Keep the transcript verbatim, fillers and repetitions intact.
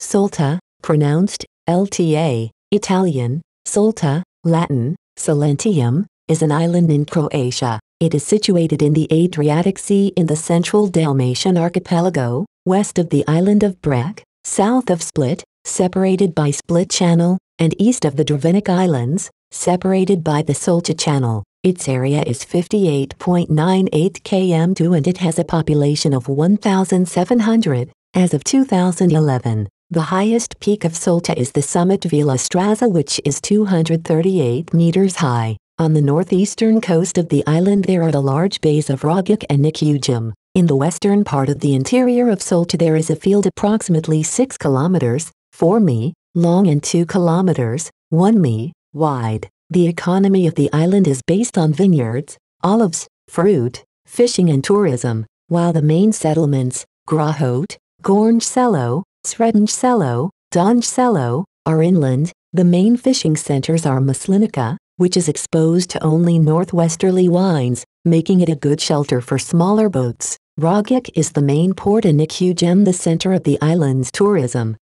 Šolta, pronounced L T A, Italian, Šolta, Latin, Solentium, is an island in Croatia. It is situated in the Adriatic Sea in the central Dalmatian archipelago, west of the island of Brač, south of Split, separated by Split Channel, and east of the Drvenik Islands, separated by the Šolta Channel. Its area is fifty-eight point nine eight kilometers squared and it has a population of one thousand seven hundred. As of two thousand eleven, the highest peak of Šolta is the summit Vila Straza, which is two hundred thirty-eight meters high. On the northeastern coast of the island there are the large bays of Rogač and Nečujam. In the western part of the interior of Šolta there is a field approximately six kilometers, four meters, long and two kilometers, one meter, wide. The economy of the island is based on vineyards, olives, fruit, fishing and tourism, while the main settlements, Grahot, Gorncello, Srednjselo, Donjselo, are inland. The main fishing centers are Maslinica, which is exposed to only northwesterly winds, making it a good shelter for smaller boats. Rogač is the main port and Nečujam the center of the island's tourism.